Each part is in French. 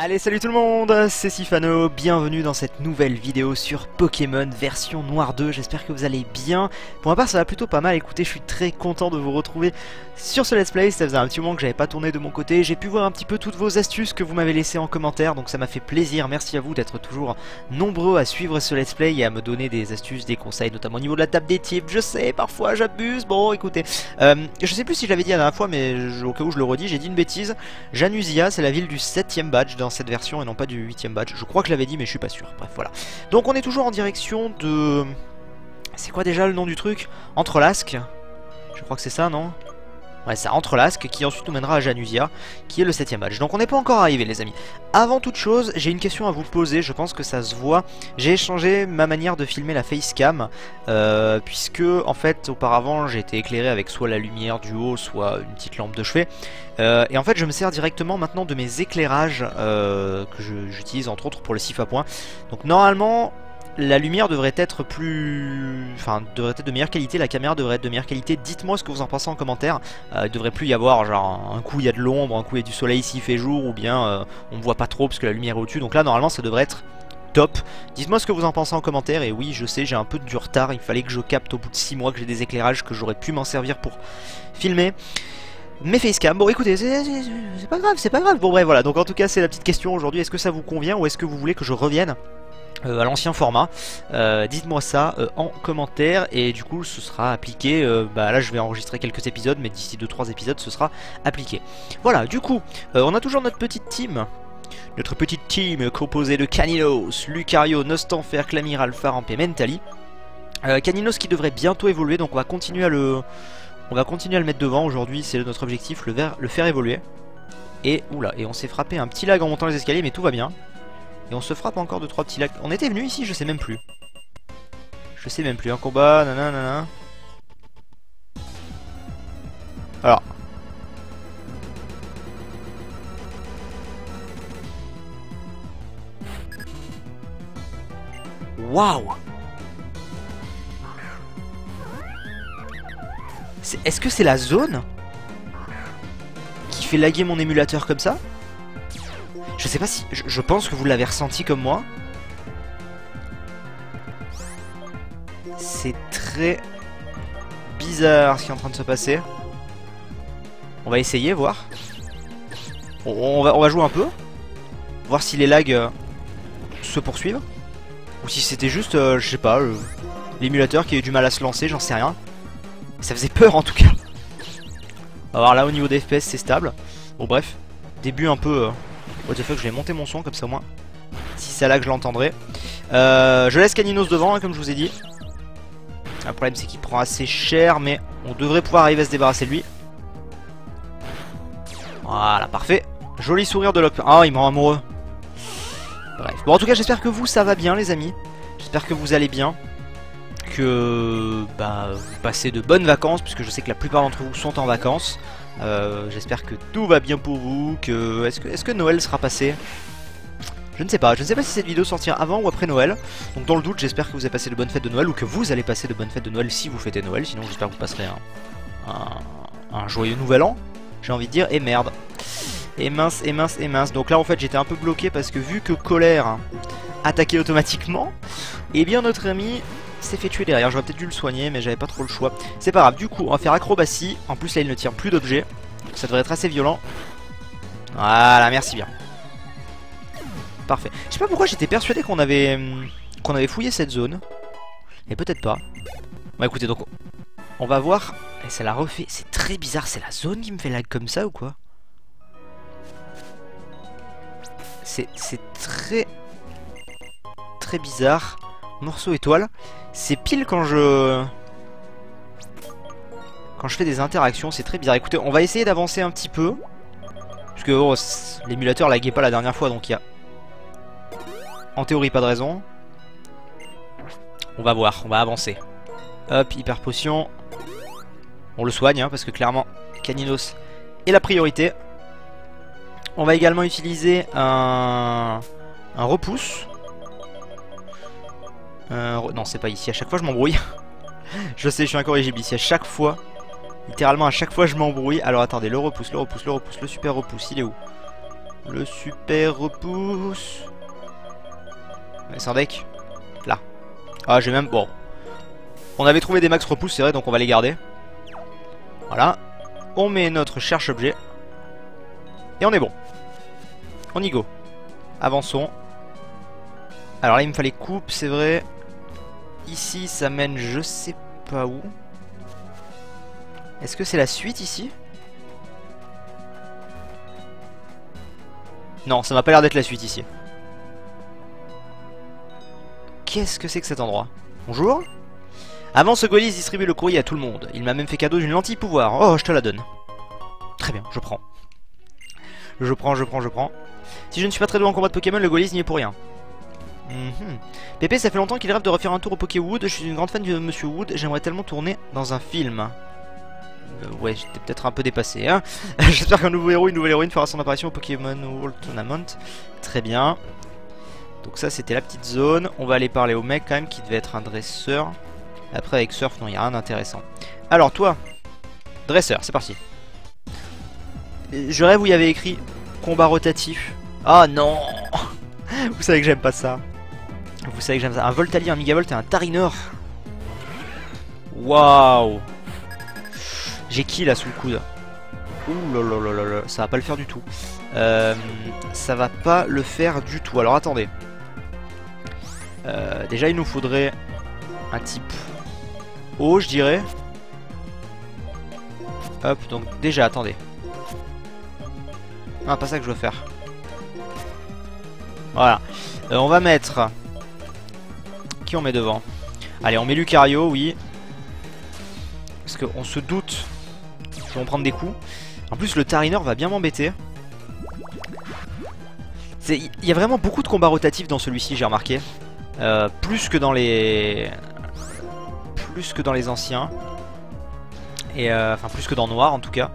Allez, salut tout le monde, c'est Siphano, bienvenue dans cette nouvelle vidéo sur Pokémon Version Noire 2, j'espère que vous allez bien. Pour ma part ça va plutôt pas mal, écoutez, je suis très content de vous retrouver sur ce let's play, ça faisait un petit moment que j'avais pas tourné de mon côté, j'ai pu voir un petit peu toutes vos astuces que vous m'avez laissées en commentaire, donc ça m'a fait plaisir, merci à vous d'être toujours nombreux à suivre ce let's play et à me donner des astuces, des conseils, notamment au niveau de la table des types, je sais, parfois j'abuse, bon écoutez, je sais plus si je l'avais dit la dernière fois, mais au cas où je le redis, j'ai dit une bêtise, Janusia c'est la ville du 7e badge dans cette version et non pas du 8e badge. Je crois que je l'avais dit mais je suis pas sûr. Bref, voilà. Donc on est toujours en direction de... C'est quoi déjà le nom du truc? Entrelasque. Je crois que c'est ça, non? Ouais, c'est Entrelasque qui ensuite nous mènera à Janusia qui est le 7e badge. Donc on n'est pas encore arrivé les amis. Avant toute chose, j'ai une question à vous poser, je pense que ça se voit. J'ai changé ma manière de filmer la facecam puisque en fait auparavant j'étais éclairé avec soit la lumière du haut soit une petite lampe de chevet. Et en fait je me sers directement maintenant de mes éclairages que j'utilise entre autres pour le sif à point. Donc normalement la lumière devrait être plus... Enfin, devrait être de meilleure qualité, la caméra devrait être de meilleure qualité. Dites-moi ce que vous en pensez en commentaire. Il devrait plus y avoir, genre, un coup il y a de l'ombre, un coup il y a du soleil s'il fait jour, ou bien on ne voit pas trop parce que la lumière est au-dessus. Donc là, normalement, ça devrait être top. Dites-moi ce que vous en pensez en commentaire. Et oui, je sais, j'ai un peu du retard. Il fallait que je capte au bout de 6 mois que j'ai des éclairages, que j'aurais pu m'en servir pour filmer. Mes facecam, bon écoutez, c'est pas grave, c'est pas grave. Bon bref, voilà. Donc en tout cas, c'est la petite question aujourd'hui. Est-ce que ça vous convient ou est-ce que vous voulez que je revienne à l'ancien format, dites-moi ça en commentaire et du coup ce sera appliqué, bah là je vais enregistrer quelques épisodes mais d'ici 2-3 épisodes ce sera appliqué. Voilà, du coup on a toujours notre petite team. Notre petite team composée de Caninos, Lucario, Nostenfer, Clamiral, Pharamp et Mentali. Caninos qui devrait bientôt évoluer donc on va continuer à le, mettre devant aujourd'hui, c'est notre objectif, le faire évoluer. Et oula, et on s'est frappé un petit lag en montant les escaliers mais tout va bien. Et on se frappe encore de 3 petits lacs. On était venu ici, je sais même plus. Je sais même plus, un combat, nanana. Alors. Waouh! Est-ce que c'est la zone qui fait laguer mon émulateur comme ça ? Je sais pas si... Je pense que vous l'avez ressenti comme moi. C'est très bizarre ce qui est en train de se passer. On va essayer, voir. On va jouer un peu. Voir si les lags se poursuivent. Ou si c'était juste, je sais pas, l'émulateur qui a eu du mal à se lancer, j'en sais rien. Ça faisait peur en tout cas. Alors là, au niveau des FPS, c'est stable. Bon bref, début un peu... What the fuck, je vais monter mon son comme ça au moins. Si c'est là que je l'entendrai. Je laisse Caninos devant hein, comme je vous ai dit. Le problème c'est qu'il prend assez cher mais on devrait pouvoir arriver à se débarrasser de lui. Voilà, parfait. Joli sourire de l'op. Ah, il me rend amoureux. Bref. Bon en tout cas j'espère que vous ça va bien les amis. J'espère que vous allez bien. Que bah, vous passez de bonnes vacances puisque je sais que la plupart d'entre vous sont en vacances. J'espère que tout va bien pour vous, que... Est-ce que Noël sera passé? Je ne sais pas si cette vidéo sortira avant ou après Noël. Donc dans le doute, j'espère que vous avez passé de bonnes fêtes de Noël ou que vous allez passer de bonnes fêtes de Noël si vous fêtez Noël. Sinon j'espère que vous passerez un joyeux nouvel an, j'ai envie de dire, et merde. Et mince, et mince, et mince. Donc là en fait j'étais un peu bloqué parce que vu que colère attaquait automatiquement, eh bien notre ami... s'est fait tuer derrière, j'aurais peut-être dû le soigner mais j'avais pas trop le choix. C'est pas grave, du coup on va faire acrobatie. En plus là il ne tire plus d'objets. Ça devrait être assez violent. Voilà, merci bien. Parfait, je sais pas pourquoi j'étais persuadé qu'on avait fouillé cette zone. Et peut-être pas. Bah écoutez donc on va voir. Et ça l'a refait, c'est très bizarre, c'est la zone qui me fait lag comme ça ou quoi? C'est très bizarre. Morceau étoile, c'est pile quand je fais des interactions, c'est très bizarre. Écoutez, on va essayer d'avancer un petit peu parce que oh, l'émulateur laguait pas la dernière fois, donc il y a en théorie pas de raison. On va voir, on va avancer. Hop, hyper potion. On le soigne hein, parce que clairement Caninos est la priorité. On va également utiliser un repousse. Non c'est pas ici, à chaque fois je m'embrouille. Je sais, je suis incorrigible ici, à chaque fois. Littéralement à chaque fois je m'embrouille. Alors attendez, le repousse, le repousse, le repousse, le super repousse, il est où? Le super repousse. Allez, c'est un deck. Là. Ah, j'ai même... Bon. On avait trouvé des max repousse, c'est vrai, donc on va les garder. Voilà. On met notre cherche-objet. Et on est bon. On y go. Avançons. Alors là, il me fallait coupe, c'est vrai. Ici, ça mène je sais pas où. Est-ce que c'est la suite ici? Non, ça m'a pas l'air d'être la suite ici. Qu'est-ce que c'est que cet endroit? Bonjour. Avant ce Golis distribuait le courrier à tout le monde. Il m'a même fait cadeau d'une lentille pouvoir. Oh, je te la donne. Très bien, je prends. Je prends. Si je ne suis pas très doué en combat de Pokémon, le Golis n'y est pour rien. Pépé, ça fait longtemps qu'il rêve de refaire un tour au Pokéwood. Je suis une grande fan de Monsieur Wood. J'aimerais tellement tourner dans un film. Ouais, j'étais peut-être un peu dépassé, hein. J'espère qu'un nouveau héros, une nouvelle héroïne fera son apparition au Pokémon World Tournament. Très bien. Donc ça, c'était la petite zone. On va aller parler au mec quand même, qui devait être un dresseur. Après, avec surf, non, il n'y a rien d'intéressant. Alors, toi, dresseur, c'est parti. Je rêve où il y avait écrit combat rotatif. Ah non. Vous savez que j'aime pas ça. Vous savez que j'aime ça. Un Voltali, un Mégavolt et un Tariner. Waouh. J'ai qui là sous le coude? Ouh là, ça va pas le faire du tout. Ça va pas le faire du tout. Alors attendez. Déjà il nous faudrait un type haut, je dirais. Hop, donc déjà attendez. Ah, pas ça que je veux faire. Voilà. On va mettre... Qui on met devant? Allez, on met Lucario, oui. Parce qu'on se doute. Ils vont prendre des coups. En plus le Tariner va bien m'embêter. Il y a vraiment beaucoup de combats rotatifs dans celui-ci, j'ai remarqué. Plus que dans les... Plus que dans les anciens. Et enfin plus que dans Noir en tout cas.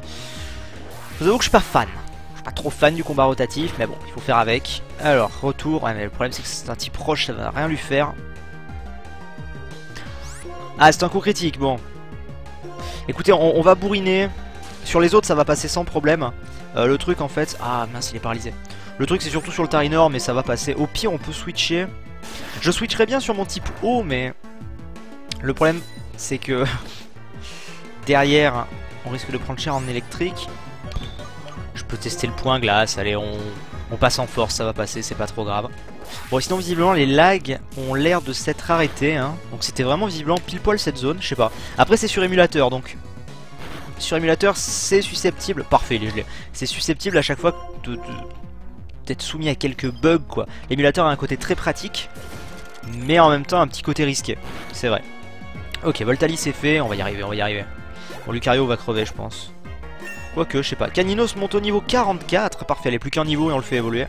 Je vous avoue que je suis pas fan. Je suis pas trop fan du combat rotatif, mais bon, il faut faire avec. Alors, retour. Ouais, mais le problème c'est que c'est un type proche, ça va rien lui faire. Ah, c'est un coup critique, bon. Écoutez, on va bourriner. Sur les autres ça va passer sans problème. Le truc en fait... Ah mince, il est paralysé. Le truc c'est surtout sur le Tarinor, mais ça va passer. Au pire on peut switcher. Je switcherai bien sur mon type O, mais le problème c'est que derrière on risque de prendre cher en électrique. Je peux tester le point glace. Allez, on passe en force, ça va passer, c'est pas trop grave. Bon, sinon visiblement les lags ont l'air de s'être arrêtés, hein. Donc c'était vraiment visiblement pile poil cette zone, je sais pas. Après c'est sur émulateur, donc sur émulateur c'est susceptible, parfait il est gelé. C'est susceptible à chaque fois d'être soumis à quelques bugs quoi. L'émulateur a un côté très pratique, mais en même temps un petit côté risqué, c'est vrai. Ok, Voltali c'est fait, on va y arriver. Bon, Lucario va crever je pense. Quoique, je sais pas. Caninos monte au niveau 44, parfait, elle est plus qu'un niveau et on le fait évoluer.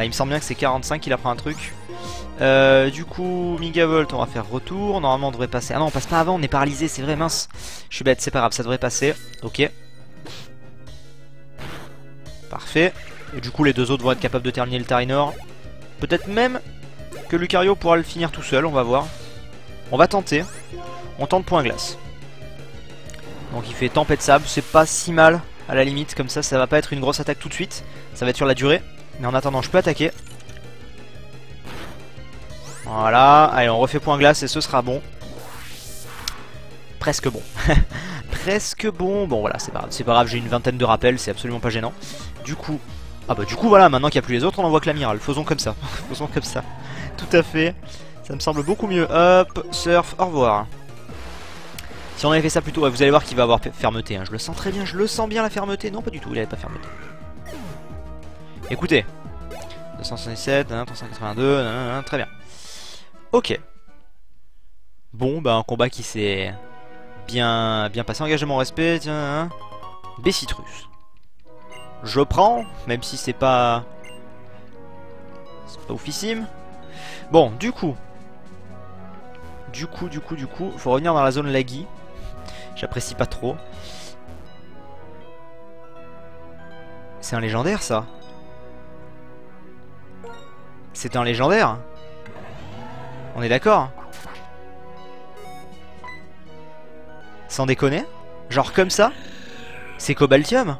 Ah, il me semble bien que c'est 45 qu'il apprend un truc. Du coup, Mégavolt, on va faire retour. Normalement, on devrait passer. Ah non, on passe pas avant, on est paralysé, c'est vrai, mince. Je suis bête, c'est pas grave, ça devrait passer. Ok. Parfait. Et du coup, les deux autres vont être capables de terminer le Tarinor. Peut-être même que Lucario pourra le finir tout seul, on va voir. On va tenter. On tente point glace. Donc il fait tempête sable, c'est pas si mal à la limite. Comme ça, ça va pas être une grosse attaque tout de suite. Ça va être sur la durée. Mais en attendant je peux attaquer. Voilà. Allez, on refait point glace et ce sera bon. Presque bon. Presque bon. Bon voilà, c'est pas grave, j'ai une vingtaine de rappels, c'est absolument pas gênant. Du coup... Ah bah du coup voilà, maintenant qu'il n'y a plus les autres on envoie Clamiral. Faisons comme ça. Faisons comme ça. Tout à fait. Ça me semble beaucoup mieux. Hop, surf, au revoir. Si on avait fait ça plus tôt, ouais, vous allez voir qu'il va avoir fermeté, hein. Je le sens très bien, la fermeté. Non pas du tout, il avait pas fermeté. Écoutez, 277, 382, très bien. Ok. Bon, bah un combat qui s'est bien passé. Engagement, respect, tiens. Bécitrus. Je prends, même si c'est pas... C'est pas oufissime. Bon, du coup, faut revenir dans la zone laggy. J'apprécie pas trop. C'est un légendaire, ça. C'est un légendaire. On est d'accord. Sans déconner. Genre comme ça. C'est Cobaltium.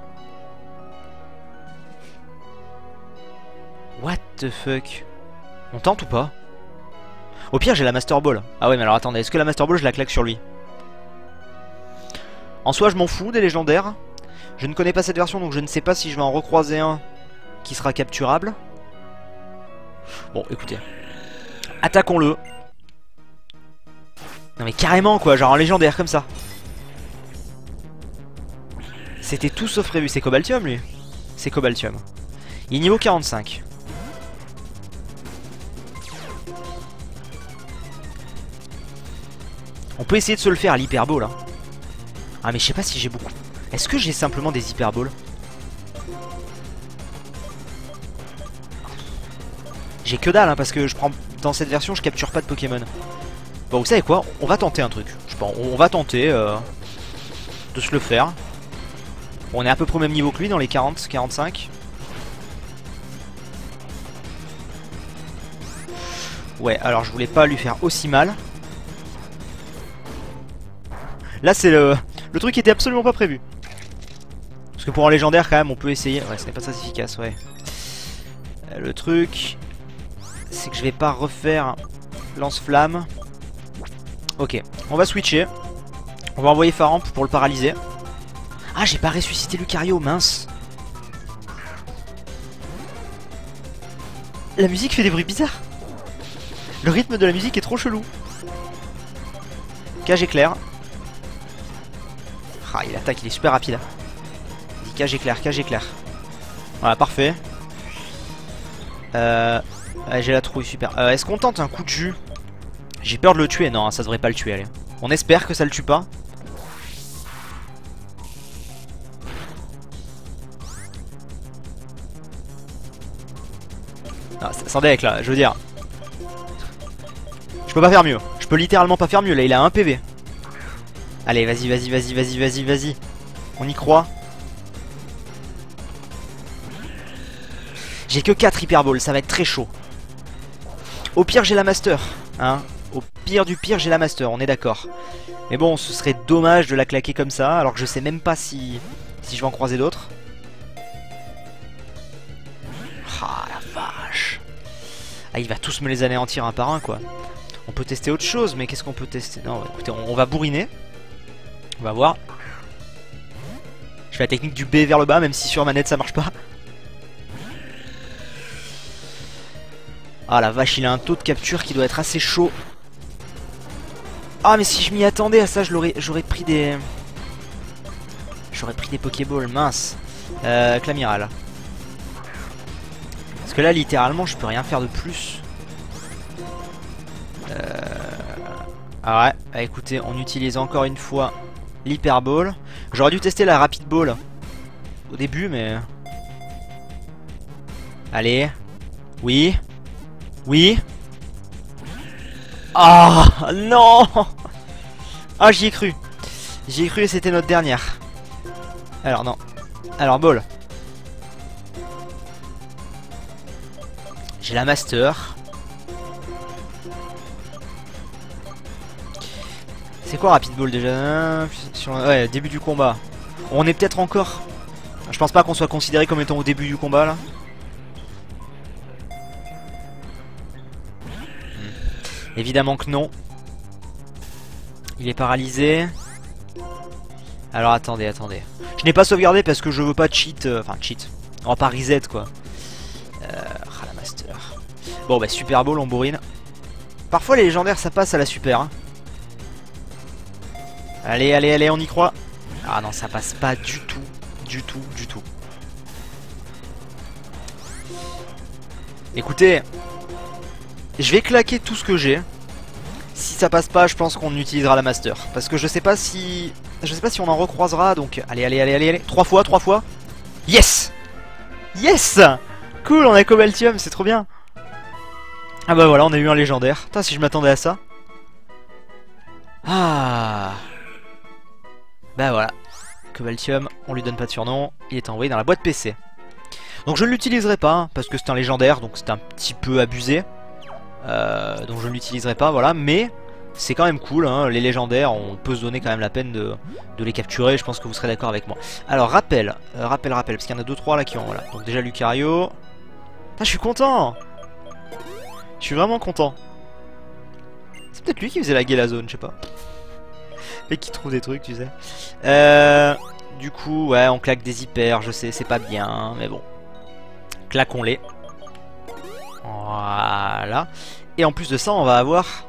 the fuck. On tente ou pas? Au pire j'ai la Master Ball. Ah ouais mais alors attendez, est-ce que la Master Ball je la claque sur lui? En soi je m'en fous des légendaires. Je ne connais pas cette version donc je ne sais pas si je vais en recroiser un qui sera capturable. Bon écoutez, attaquons-le. Non mais carrément quoi, genre un légendaire comme ça. C'était tout sauf prévu, c'est Cobaltium lui. C'est Cobaltium. Il est niveau 45. On peut essayer de se le faire à l'hyperball hein. Ah mais je sais pas si j'ai beaucoup. Est-ce que j'ai simplement des hyperballs? J'ai que dalle hein, parce que je prends dans cette version je capture pas de Pokémon. Bon vous savez quoi, on va tenter un truc. Je pense on va tenter de se le faire. Bon, on est à peu près au même niveau que lui dans les 40, 45. Ouais alors je voulais pas lui faire aussi mal. Là c'est le truc qui était absolument pas prévu. Parce que pour un légendaire quand même on peut essayer. Ouais ce n'est pas très efficace ouais. Le truc c'est que je vais pas refaire lance-flamme. Ok on va switcher. On va envoyer Pharamp pour le paralyser. Ah j'ai pas ressuscité Lucario mince. La musique fait des bruits bizarres. Le rythme de la musique est trop chelou. Cage éclair. Ah il attaque, il est super rapide. Il dit cage éclair, cage éclair. Voilà parfait. J'ai la trouille super. Est-ce qu'on tente un coup de jus? J'ai peur de le tuer, non hein, ça devrait pas le tuer allez. On espère que ça le tue pas. Ah sans deck là, je veux dire. Je peux pas faire mieux. Je peux littéralement pas faire mieux là, il a un PV. Allez, vas-y, vas-y, vas-y, vas-y, vas-y, vas-y. On y croit. J'ai que 4 hyperballs, ça va être très chaud. Au pire, j'ai la master. Hein. Au pire du pire, j'ai la master, on est d'accord. Mais bon, ce serait dommage de la claquer comme ça, alors que je sais même pas si je vais en croiser d'autres. Ah, la vache. Ah, il va tous me les anéantir un par un, quoi. On peut tester autre chose, mais qu'est-ce qu'on peut tester? Non, écoutez, on va bourriner. On va voir. Je fais la technique du B vers le bas, même si sur manette ça marche pas. Ah la vache, il a un taux de capture qui doit être assez chaud. Ah mais si je m'y attendais à ça, j'aurais pris des... J'aurais pris des Pokéballs, mince. Clamiral. Parce que là, littéralement, je peux rien faire de plus. Ah ouais, bah écoutez, on utilise encore une fois... l'hyperball. J'aurais dû tester la rapid ball au début mais... Allez. Oui. Oui. Ah non. Ah j'y ai cru. J'y ai cru et c'était notre dernière. Alors non. Alors ball. J'ai la master. C'est quoi rapid ball déjà? Ouais, début du combat. On est peut-être encore. Je pense pas qu'on soit considéré comme étant au début du combat là. Évidemment que non. Il est paralysé. Alors attendez, attendez. Je n'ai pas sauvegardé parce que je veux pas cheat. Enfin cheat. On va pas reset quoi. Ah la master. Bon bah super ball on bourrine. Parfois les légendaires ça passe à la super hein. Allez, allez, allez, on y croit. Ah non, ça passe pas du tout, du tout, du tout. Écoutez, je vais claquer tout ce que j'ai. Si ça passe pas, je pense qu'on utilisera la master. Parce que je sais pas si on en recroisera, donc... Allez, allez, allez, allez, allez. 3 fois. Yes! Yes! Cool, on a Cobaltium, c'est trop bien. Ah bah voilà, on a eu un légendaire. Putain, si je m'attendais à ça. Ah... Bah voilà, Cobaltium, on lui donne pas de surnom, il est envoyé dans la boîte PC. Donc je ne l'utiliserai pas, hein, parce que c'est un légendaire, donc c'est un petit peu abusé. Donc je ne l'utiliserai pas, voilà, mais c'est quand même cool, hein, les légendaires, on peut se donner quand même la peine de les capturer, je pense que vous serez d'accord avec moi. Alors rappel, parce qu'il y en a 2-3 là qui ont, voilà, donc déjà Lucario. Ah je suis content, Je suis vraiment content. C'est peut-être lui qui faisait laguer la zone, je sais pas. Et qui trouve des trucs, tu sais. Du coup, ouais, on claque des hyper, je sais, c'est pas bien, mais bon. Claquons-les. Voilà. Et en plus de ça, on va avoir...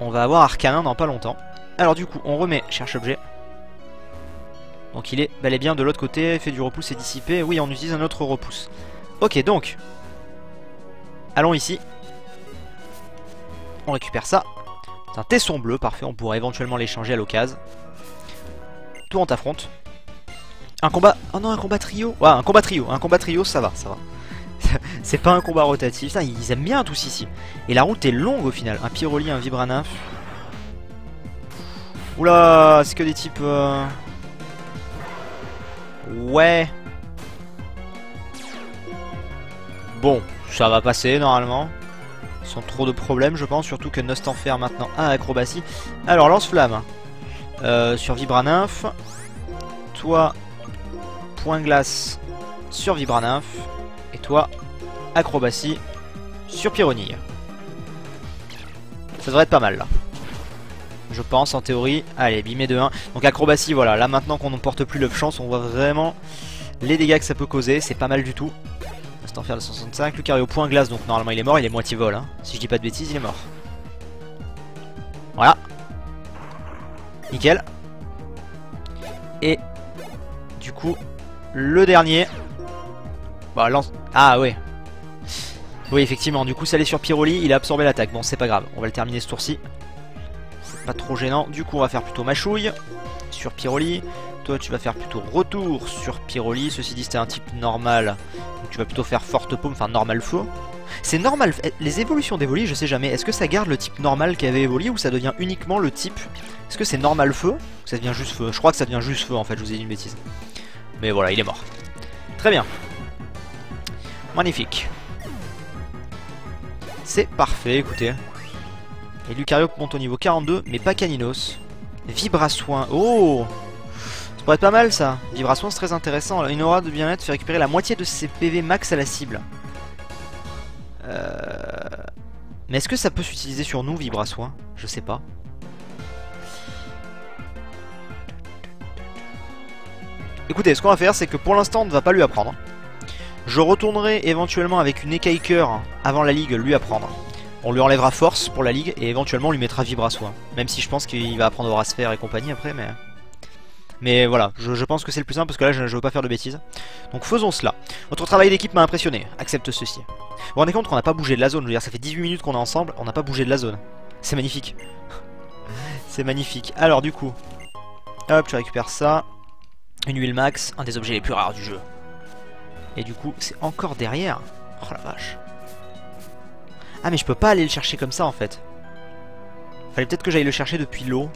on va avoir Arcanin dans pas longtemps. Alors du coup, on remet cherche objet. Donc il est bel et bien de l'autre côté, fait du repousse et dissipé. Oui, on utilise un autre repousse. Ok, donc... allons ici. On récupère ça. C'est un tesson bleu, parfait. On pourrait éventuellement l'échanger à l'occasion. Toi, on t'affronte. Un combat... oh non, un combat trio. Ouais, un combat trio. Un combat trio, ça va, ça va. C'est pas un combat rotatif. Putain, ils aiment bien tous ici. Et la route est longue au final. Un Pyroli, un Vibraninf. Oula, c'est que des types... ouais. Bon, ça va passer normalement. Sans trop de problèmes, je pense. Surtout que Nostenfer maintenant a acrobatie. Alors, lance-flamme. Sur Vibraninf. Toi, point glace sur Vibraninf. Et toi, acrobatie sur Pyronille. Ça devrait être pas mal là. Je pense en théorie. Allez, bimé de 1. Donc acrobatie, voilà. Là maintenant qu'on ne porte plus le chance, on voit vraiment les dégâts que ça peut causer. C'est pas mal du tout. Nostenfer de 165. Lucario point glace, donc normalement il est mort. Il est moitié vol. Hein. Si je dis pas de bêtises, il est mort. Voilà. Nickel. Et du coup, le dernier. Bah, lance. Ah ouais. Oui, effectivement. Du coup, ça allait sur Pyroli. Il a absorbé l'attaque. Bon, c'est pas grave. On va le terminer ce tour-ci. C'est pas trop gênant. Du coup, on va faire plutôt machouille sur Pyroli. Toi, tu vas faire plutôt retour sur Pyroli. Ceci dit, c'était un type normal. Donc, tu vas plutôt faire forte paume. Enfin, normal faux. C'est normal. Les évolutions d'Evoli, je sais jamais. Est-ce que ça garde le type normal qu'avait Evoli ou ça devient uniquement le type. Est-ce que c'est normal feu ou ça devient juste feu? Je crois que ça devient juste feu en fait, je vous ai dit une bêtise. Mais voilà, il est mort. Très bien. Magnifique. C'est parfait, écoutez. Et Lucario monte au niveau 42, mais pas Caninos. Vibrassoin. Oh, ça pourrait être pas mal ça. Vibrassoin, c'est très intéressant. Une aura de bien-être fait récupérer la moitié de ses PV max à la cible. Mais est-ce que ça peut s'utiliser sur nous, Vibrassoin? Je sais pas. Écoutez, ce qu'on va faire, c'est que pour l'instant, on ne va pas lui apprendre. Je retournerai éventuellement avec une écaille cœur avant la ligue lui apprendre. On lui enlèvera force pour la ligue et éventuellement on lui mettra Vibrassoin. Même si je pense qu'il va apprendre Rasfer et compagnie après, mais... mais voilà, je pense que c'est le plus simple parce que là je veux pas faire de bêtises. Donc faisons cela. Notre travail d'équipe m'a impressionné, accepte ceci. Vous vous rendez compte qu'on n'a pas bougé de la zone, je veux dire ça fait 18 minutes qu'on est ensemble, on n'a pas bougé de la zone. C'est magnifique. C'est magnifique. Alors du coup, hop, tu récupères ça. Une huile max, un des objets les plus rares du jeu. Et du coup c'est encore derrière. Oh la vache. Ah mais je peux pas aller le chercher comme ça en fait. Fallait peut-être que j'aille le chercher depuis l'eau.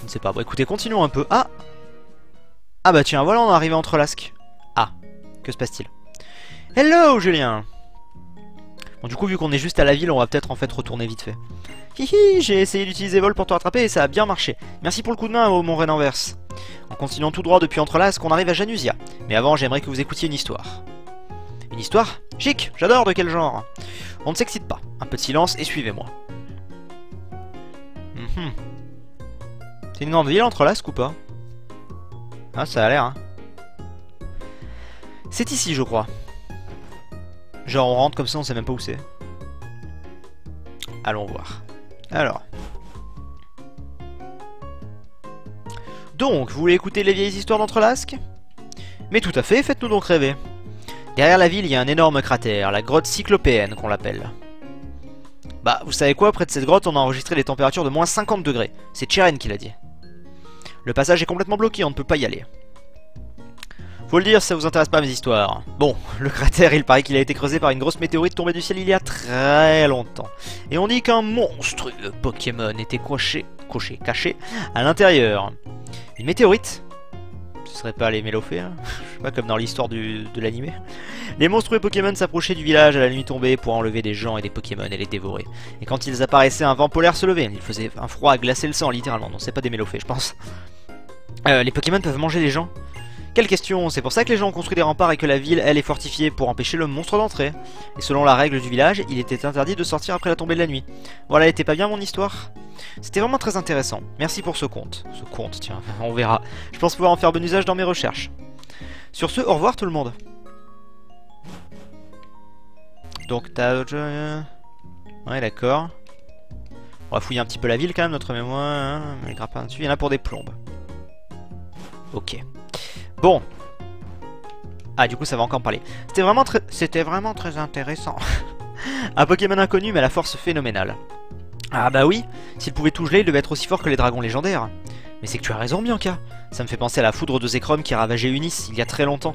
Je ne sais pas. Bon écoutez, continuons un peu. Ah. Ah bah tiens, voilà, on est arrivé à Entrelasque. Ah, que se passe-t-il? Hello Julien. Bon du coup vu qu'on est juste à la ville, on va peut-être en fait retourner vite fait. Hihi, j'ai essayé d'utiliser vol pour te rattraper et ça a bien marché. Merci pour le coup de main, mon reine inverse. En continuant tout droit depuis Entrelasque, on arrive à Janusia. Mais avant, j'aimerais que vous écoutiez une histoire. Une histoire? Chic, j'adore, de quel genre? On ne s'excite pas. Un peu de silence et suivez-moi. C'est une grande ville, Entrelasque ou pas? Ah, ça a l'air, hein. C'est ici, je crois. Genre, on rentre comme ça, on sait même pas où c'est. Allons voir. Alors... donc, vous voulez écouter les vieilles histoires d'Entrelasque? Mais tout à fait, faites-nous donc rêver. Derrière la ville, il y a un énorme cratère, la grotte cyclopéenne qu'on l'appelle. Bah, vous savez quoi, près de cette grotte, on a enregistré des températures de moins 50 degrés. C'est Tcheren qui l'a dit. Le passage est complètement bloqué, on ne peut pas y aller. Faut le dire, ça vous intéresse pas mes histoires. Bon, le cratère, il paraît qu'il a été creusé par une grosse météorite tombée du ciel il y a très longtemps. Et on dit qu'un monstrueux Pokémon était caché à l'intérieur. Une météorite? Ce serait pas les Mélophées, hein. Je sais pas, comme dans l'histoire de l'animé. Les monstrueux Pokémon s'approchaient du village à la nuit tombée pour enlever des gens et des Pokémon et les dévorer. Et quand ils apparaissaient, un vent polaire se levait. Il faisait un froid à glacer le sang, littéralement. Non, c'est pas des Mélophées, je pense. Les Pokémon peuvent manger les gens. Quelle question! C'est pour ça que les gens ont construit des remparts et que la ville, elle, est fortifiée pour empêcher le monstre d'entrer. Et selon la règle du village, il était interdit de sortir après la tombée de la nuit. Voilà, elle était pas bien mon histoire. C'était vraiment très intéressant. Merci pour ce conte. Ce conte, tiens, on verra. Je pense pouvoir en faire bon usage dans mes recherches. Sur ce, au revoir tout le monde. Donc t'as... Ouais, d'accord. On va fouiller un petit peu la ville quand même, notre mémoire, hein, les grappins dessus, il y en a pour des plombes. Ok. Bon. Ah, du coup ça va encore parler. C'était vraiment très intéressant. Un Pokémon inconnu mais à la force phénoménale. Ah bah oui, s'il pouvait tout geler, il devait être aussi fort que les dragons légendaires. Mais c'est que tu as raison Bianca, ça me fait penser à la foudre de Zekrom qui ravageait Unis il y a très longtemps.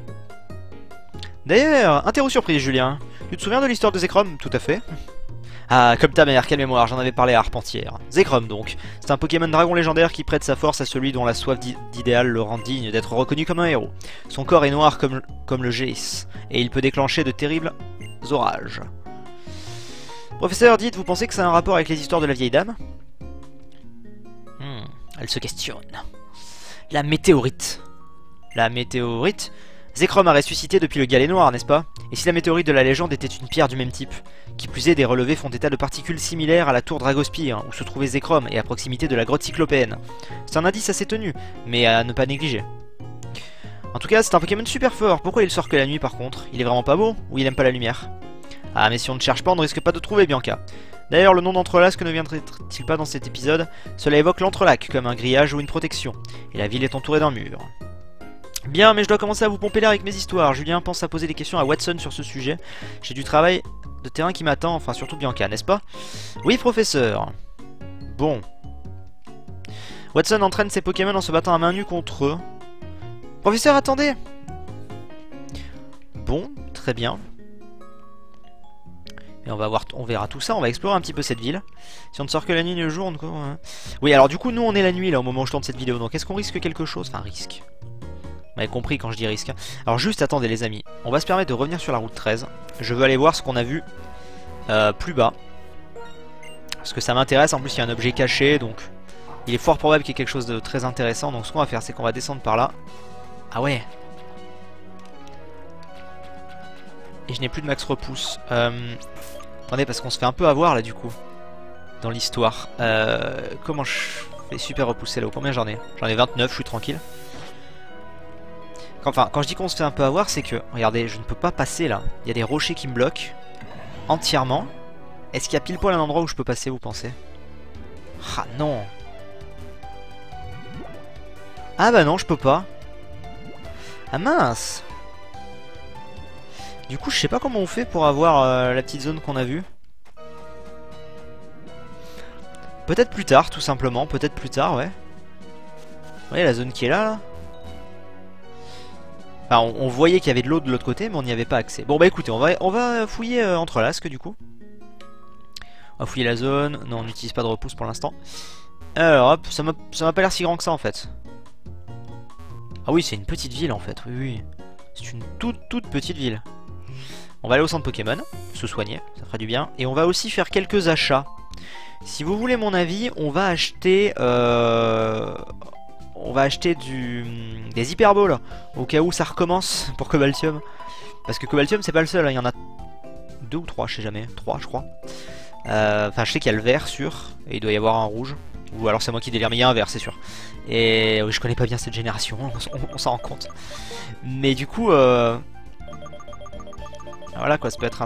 D'ailleurs, interro surprise Julien, tu te souviens de l'histoire de Zekrom? Tout à fait. Ah, comme ta mère, quelle mémoire, j'en avais parlé à Arpentière. Zekrom donc, c'est un Pokémon dragon légendaire qui prête sa force à celui dont la soif d'idéal le rend digne d'être reconnu comme un héros. Son corps est noir comme le géis, et il peut déclencher de terribles orages. Professeur, dites, vous pensez que ça a un rapport avec les histoires de la vieille dame? Elle se questionne. La météorite. La météorite? Zekrom a ressuscité depuis le galet noir, n'est-ce pas? Et si la météorite de la légende était une pierre du même type? Qui plus est, des relevés font état de particules similaires à la tour Dragospire, où se trouvait Zekrom, et à proximité de la grotte cyclopéenne. C'est un indice assez tenu, mais à ne pas négliger. En tout cas, c'est un Pokémon super fort. Pourquoi il sort que la nuit par contre? Il est vraiment pas beau? Ou il aime pas la lumière? Ah, mais si on ne cherche pas, on ne risque pas de trouver Bianca. D'ailleurs, le nom d'Entrelasque ne viendrait-il pas dans cet épisode? Cela évoque l'entrelac, comme un grillage ou une protection. Et la ville est entourée d'un mur. Bien, mais je dois commencer à vous pomper l'air avec mes histoires. Julien pense à poser des questions à Watson sur ce sujet. J'ai du travail de terrain qui m'attend, enfin surtout Bianca, n'est-ce pas? Oui, professeur. Bon. Watson entraîne ses Pokémon en se battant à main nue contre eux. Professeur, attendez! Bon, très bien. Et on verra tout ça, on va explorer un petit peu cette ville. Si on ne sort que la nuit et le jour, quoi. Ouais. Oui, alors du coup, nous on est la nuit là au moment où je tourne cette vidéo, donc est-ce qu'on risque quelque chose? Enfin, risque. Vous m'avez compris quand je dis risque. Alors juste attendez les amis, on va se permettre de revenir sur la route 13. Je veux aller voir ce qu'on a vu plus bas. Parce que ça m'intéresse, en plus il y a un objet caché, donc il est fort probable qu'il y ait quelque chose de très intéressant. Donc ce qu'on va faire, c'est qu'on va descendre par là. Ah ouais. Et je n'ai plus de max repousse. Attendez, parce qu'on se fait un peu avoir là du coup. Dans l'histoire. Comment je fais super repousser là-haut? Combien j'en ai? J'en ai 29, je suis tranquille. Enfin, quand je dis qu'on se fait un peu avoir, c'est que... Regardez, je ne peux pas passer là. Il y a des rochers qui me bloquent. Entièrement. Est-ce qu'il y a pile poil un endroit où je peux passer, vous pensez? Ah non. Ah bah non, je peux pas. Ah mince. Du coup, je sais pas comment on fait pour avoir la petite zone qu'on a vue. Peut-être plus tard, tout simplement. Peut-être plus tard, ouais. Vous voyez la zone qui est là, là. Enfin, on voyait qu'il y avait de l'eau de l'autre côté, mais on n'y avait pas accès. Bon bah écoutez, on va fouiller Entrelasque du coup. On va fouiller la zone. Non, on n'utilise pas de repousse pour l'instant. Alors hop, ça m'a pas l'air si grand que ça en fait. Ah oui, c'est une petite ville en fait, oui oui. C'est une toute petite ville. On va aller au centre Pokémon, se soigner, ça fera du bien. Et on va aussi faire quelques achats. Si vous voulez mon avis, on va acheter... On va acheter des hyperballes au cas où ça recommence pour Cobaltium. Parce que Cobaltium c'est pas le seul, hein. Il y en a 2 ou 3, je sais jamais. 3 je crois. Enfin je sais qu'il y a le vert sûr, et il doit y avoir un rouge. Ou alors c'est moi qui délire, mais il y a un vert c'est sûr. Et je connais pas bien cette génération, on s'en rend compte. Mais du coup... Voilà quoi, ça peut être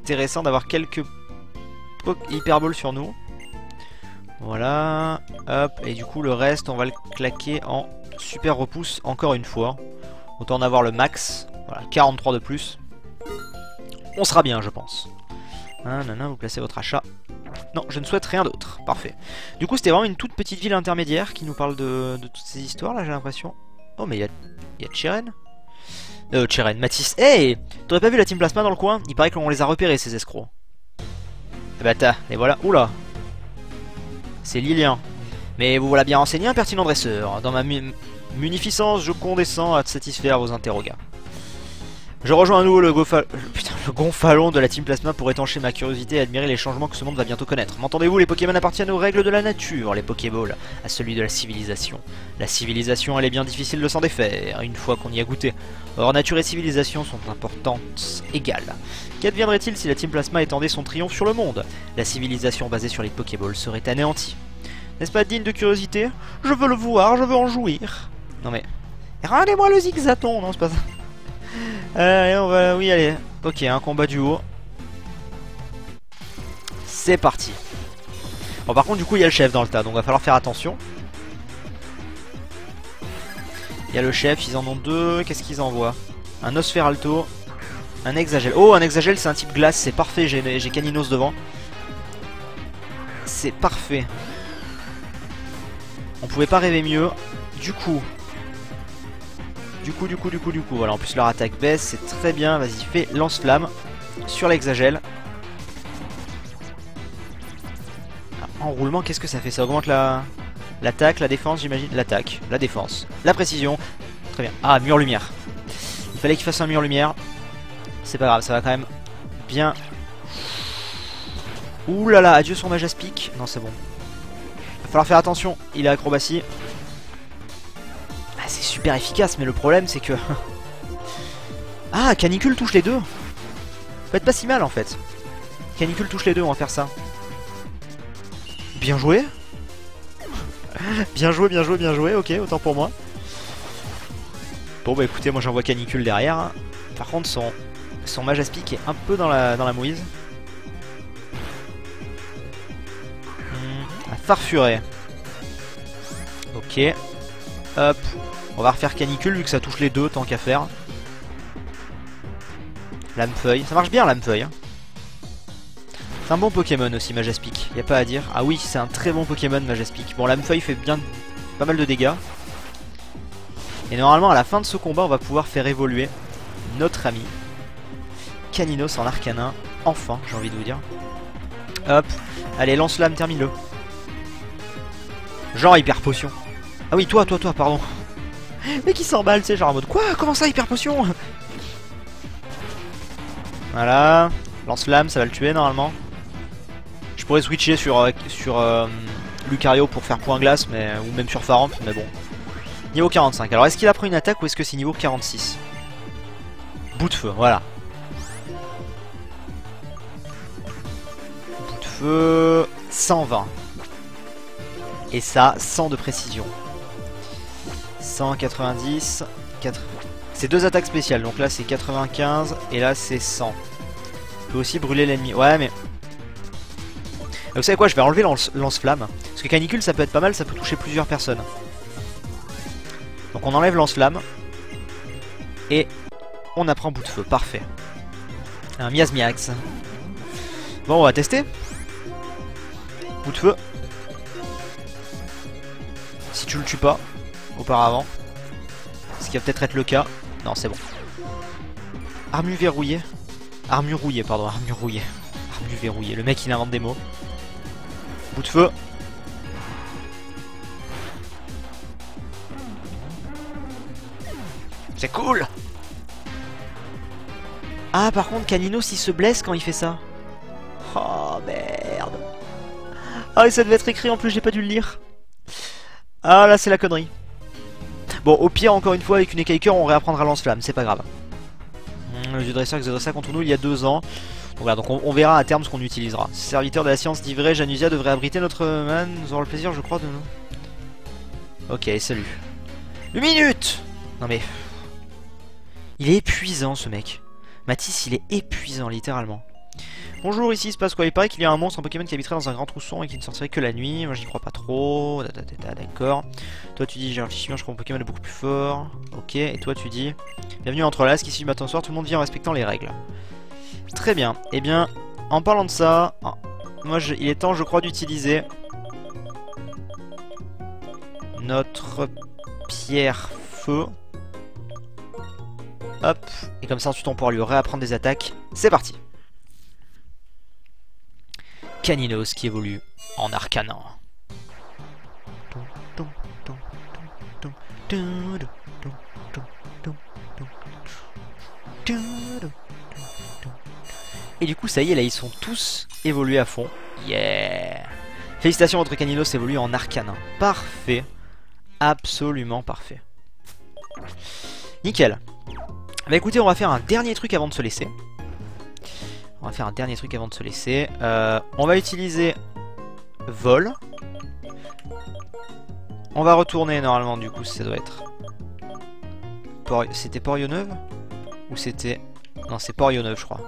intéressant d'avoir quelques hyperballes sur nous. Voilà, hop, et du coup le reste on va le claquer en super repousse encore une fois. Autant en avoir le max, voilà, 43 de plus. On sera bien je pense. Ah nanana, vous placez votre achat. Non, je ne souhaite rien d'autre, parfait. Du coup c'était vraiment une toute petite ville intermédiaire qui nous parle de toutes ces histoires là j'ai l'impression. Oh mais il y a Tcheren. Tcheren, Matisse, hey! T'aurais pas vu la Team Plasma dans le coin? Il paraît que l'on les a repérés ces escrocs. Eh bah t'as, les voilà, oula! C'est Lilien. Mais vous voilà bien renseigné, impertinent dresseur. Dans ma munificence, je condescends à satisfaire vos interrogats. Je rejoins à nouveau le Gofa... Putain, gonfalon de la Team Plasma pour étancher ma curiosité et admirer les changements que ce monde va bientôt connaître. M'entendez-vous, les Pokémon appartiennent aux règles de la nature, les Pokéballs à celui de la civilisation. La civilisation, elle est bien difficile de s'en défaire, une fois qu'on y a goûté. Or, nature et civilisation sont importantes, égales. Qu'adviendrait-il si la Team Plasma étendait son triomphe sur le monde? La civilisation basée sur les Pokéballs serait anéantie. N'est-ce pas digne de curiosité? Je veux le voir, je veux en jouir. Non mais... rendez-moi le zigzaton, non c'est pas ça. Allez, on va... oui, allez. Ok, un combat du haut. C'est parti. Bon, par contre, du coup, il y a le chef dans le tas, donc va falloir faire attention. Il y a le chef, ils en ont deux. Qu'est-ce qu'ils envoient? Un Nosferalto, un Hexagel. Oh, un Hexagel, c'est un type glace, c'est parfait. J'ai Caninos devant. C'est parfait. On pouvait pas rêver mieux. Du coup, voilà, en plus leur attaque baisse, c'est très bien. Vas-y, fais lance-flamme sur l'Hexagel. Ah, enroulement, qu'est-ce que ça fait? Ça augmente la... l'attaque, la défense, j'imagine. L'attaque, la défense, la précision. Très bien. Ah, mur-lumière. Il fallait qu'il fasse un mur-lumière. C'est pas grave, ça va quand même bien. Ouh là là, adieu son Majaspic. Non, c'est bon. Va falloir faire attention, il a acrobatie. Ah, c'est super efficace, mais le problème c'est que... ah, Canicule touche les deux. Ça peut être pas si mal en fait. Canicule touche les deux, on va faire ça. Bien joué. bien joué, ok, autant pour moi. Bon bah écoutez, moi j'envoie Canicule derrière. Par contre son Majaspic est un peu dans la mouise. Farfuré. Ok. Hop. On va refaire Canicule vu que ça touche les deux, tant qu'à faire. Lame-feuille. Ça marche bien, Lame-feuille. C'est un bon Pokémon aussi, Majaspic. Y a pas à dire. Ah oui, c'est un très bon Pokémon, Majaspic. Bon, Lame-feuille fait bien pas mal de dégâts. Et normalement, à la fin de ce combat, on va pouvoir faire évoluer notre ami Caninos en Arcanin. Enfin, j'ai envie de vous dire. Hop. Allez, lance-lame, termine-le. Genre hyper potion. Ah oui, toi, pardon. Mais qui s'emballe, tu sais, genre en mode quoi? Comment ça, hyper potion? Voilà. Lance-flamme, ça va le tuer normalement. Je pourrais switcher sur Lucario pour faire point glace, mais ou même sur Pharamp, mais bon. Niveau 45. Alors, est-ce qu'il a pris une attaque ou est-ce que c'est niveau 46? Bout de feu, voilà. Bout de feu. 120. Et ça, 100 de précision. 190, 4... c'est deux attaques spéciales, donc là c'est 95 et là c'est 100. On peut aussi brûler l'ennemi. Ouais mais... vous savez quoi, je vais enlever lance-flamme. Parce que Canicule ça peut être pas mal, ça peut toucher plusieurs personnes. Donc on enlève lance-flamme. Et on apprend bout de feu, parfait. Un miasmiax. Bon, on va tester. Bout de feu. Si tu le tues pas auparavant, ce qui va peut-être être le cas. Non, c'est bon. Armure verrouillée. Le mec il invente des mots. Bout de feu. C'est cool. Ah, par contre, Caninos il se blesse quand il fait ça. Oh merde. Ah, et ça devait être écrit en plus, j'ai pas dû le lire. Ah là c'est la connerie. Bon, au pire, encore une fois, avec une écaille cœur on réapprendra lance-flamme, c'est pas grave. Le vieux dresseur qui s'adressa contre nous il y a 2 ans. Donc voilà, donc on verra à terme ce qu'on utilisera. Ce serviteur de la science d'Ivray, Janusia, devrait abriter notre man. Nous aurons le plaisir, je crois, de nous. Ok, salut. Une minute. Non mais... il est épuisant ce mec. Matisse, il est épuisant, littéralement. Bonjour, ici il se passe quoi? Il paraît qu'il y a un monstre en Pokémon qui habiterait dans un grand trou sombre et qui ne sortirait que la nuit. Moi j'y crois pas trop. D'accord. Toi tu dis j'ai un fichu, je crois mon Pokémon est beaucoup plus fort. Ok, et toi tu dis bienvenue à Entrelasque, ici du matin au soir, tout le monde vit en respectant les règles. Très bien. Et eh bien, en parlant de ça, moi il est temps, je crois, d'utiliser notre pierre feu. Hop. Et comme ça ensuite on pourra lui réapprendre des attaques. C'est parti. Caninos qui évolue en Arcanin. Et du coup ça y est, là ils sont tous évolués à fond. Yeah. Félicitations, votre Caninos évolue en Arcanin. Parfait. Absolument parfait. Nickel. Bah écoutez, on va faire un dernier truc avant de se laisser. On va utiliser Vol. On va retourner normalement, du coup ça doit être... C'était Porionneuve? Ou c'était... Non, c'est Porionneuve je crois.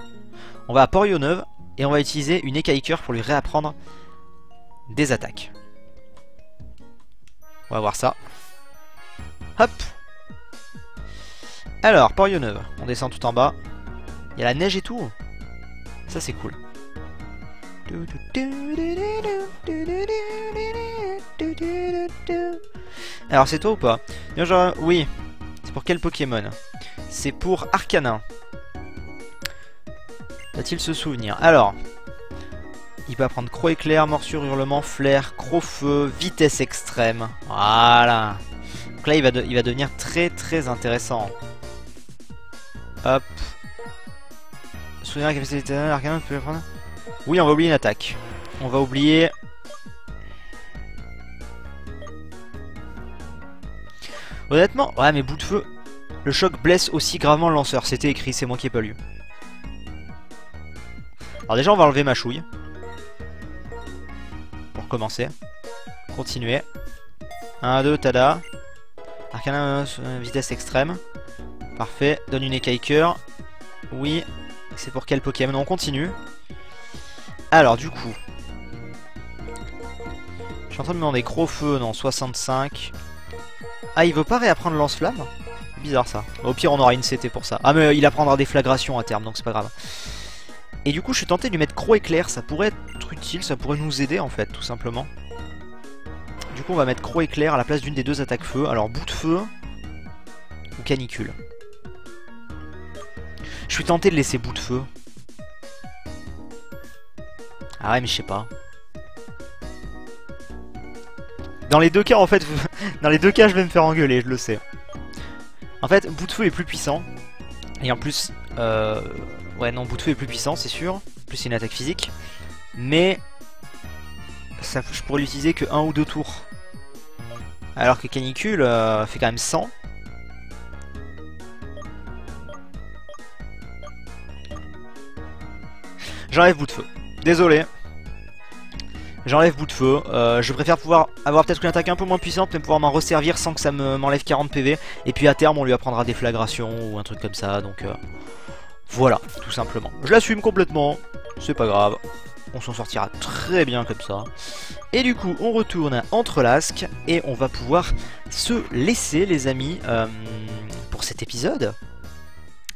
On va à Porionneuve et on va utiliser une Écailleur pour lui réapprendre des attaques. On va voir ça. Hop. Alors, Porionneuve, on descend tout en bas. Il y a la neige et tout. Ça c'est cool. Alors c'est toi ou pas? Oui. C'est pour quel Pokémon? C'est pour Arcanin. Va-t-il se souvenir? Alors, il peut apprendre Croc éclair, morsure, hurlement, flair, Croc feu, vitesse extrême. Voilà. Donc là il va devenir très très intéressant. Hop. Souvenir la capacité d'éternel, Arcanin peut apprendre. Oui, on va oublier une attaque. On va oublier... Honnêtement, ouais mais bout de feu, le choc blesse aussi gravement le lanceur. C'était écrit, c'est moi qui ai pas lu. Alors déjà on va enlever ma chouille. Pour commencer. Continuer. 1, 2, tada. Arcanin, vitesse extrême. Parfait, donne une écaille cœur. Oui, c'est pour quel Pokémon? On continue. Alors du coup, je suis en train de me demander, gros feu, non, 65. Ah, il veut pas réapprendre lance-flamme? Bizarre ça. Au pire, on aura une CT pour ça. Ah, mais il apprendra des flagrations à terme, donc c'est pas grave. Et du coup, je suis tenté de lui mettre Croc éclair. Ça pourrait être utile, ça pourrait nous aider en fait, tout simplement. Du coup, on va mettre Croc éclair à la place d'une des deux attaques feu. Alors, bout de feu ou canicule. Je suis tenté de laisser bout de feu. Ah ouais, mais je sais pas. Dans les deux cas en fait, dans les deux cas je vais me faire engueuler, je le sais. En fait, bout de feu est plus puissant. Et en plus, ouais non, bout de feu est plus puissant c'est sûr. Plus c'est une attaque physique. Mais, ça, je pourrais l'utiliser que 1 ou 2 tours. Alors que canicule fait quand même 100. J'enlève bout de feu, désolé. J'enlève bout de feu, je préfère pouvoir avoir peut-être une attaque un peu moins puissante, mais pouvoir m'en resservir sans que ça m'enlève 40 PV. Et puis à terme on lui apprendra des flagrations ou un truc comme ça, donc voilà, tout simplement. Je l'assume complètement, c'est pas grave, on s'en sortira très bien comme ça. Et du coup on retourne à Entrelasque et on va pouvoir se laisser les amis pour cet épisode.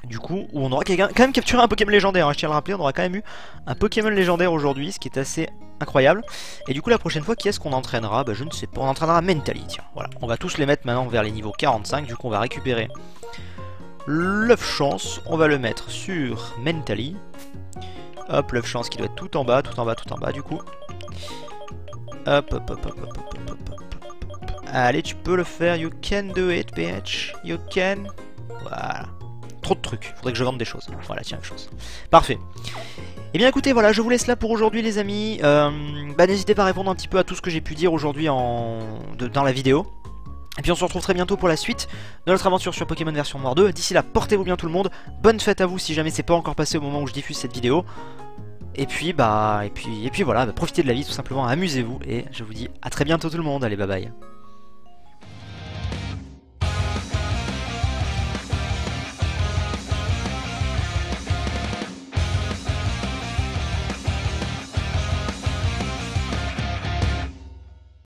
Du coup, où on aura quand même capturé un Pokémon légendaire, hein, je tiens à le rappeler, on aura quand même eu un Pokémon légendaire aujourd'hui, ce qui est assez incroyable. Et du coup, la prochaine fois, qui est-ce qu'on entraînera? Bah, je ne sais pas, on entraînera Mentali, tiens. Voilà, on va tous les mettre maintenant vers les niveaux 45, du coup, on va récupérer l'œuf chance, on va le mettre sur Mentali. Hop, l'œuf chance qui doit être tout en bas, tout en bas, tout en bas, du coup. Hop, hop, hop, hop, hop, hop, hop, hop. Allez, tu peux le faire, you can do it, bitch, you can. Voilà. Trop de trucs, faudrait que je vende des choses. Voilà, tiens, une chose. Parfait. Et bien écoutez, voilà, je vous laisse là pour aujourd'hui les amis. Bah, n'hésitez pas à répondre un petit peu à tout ce que j'ai pu dire aujourd'hui dans la vidéo. Et puis on se retrouve très bientôt pour la suite de notre aventure sur Pokémon Version Noire 2. D'ici là, portez-vous bien tout le monde. Bonne fête à vous si jamais c'est pas encore passé au moment où je diffuse cette vidéo. Et puis voilà, bah, profitez de la vie tout simplement, amusez-vous. Et je vous dis à très bientôt tout le monde, allez bye bye.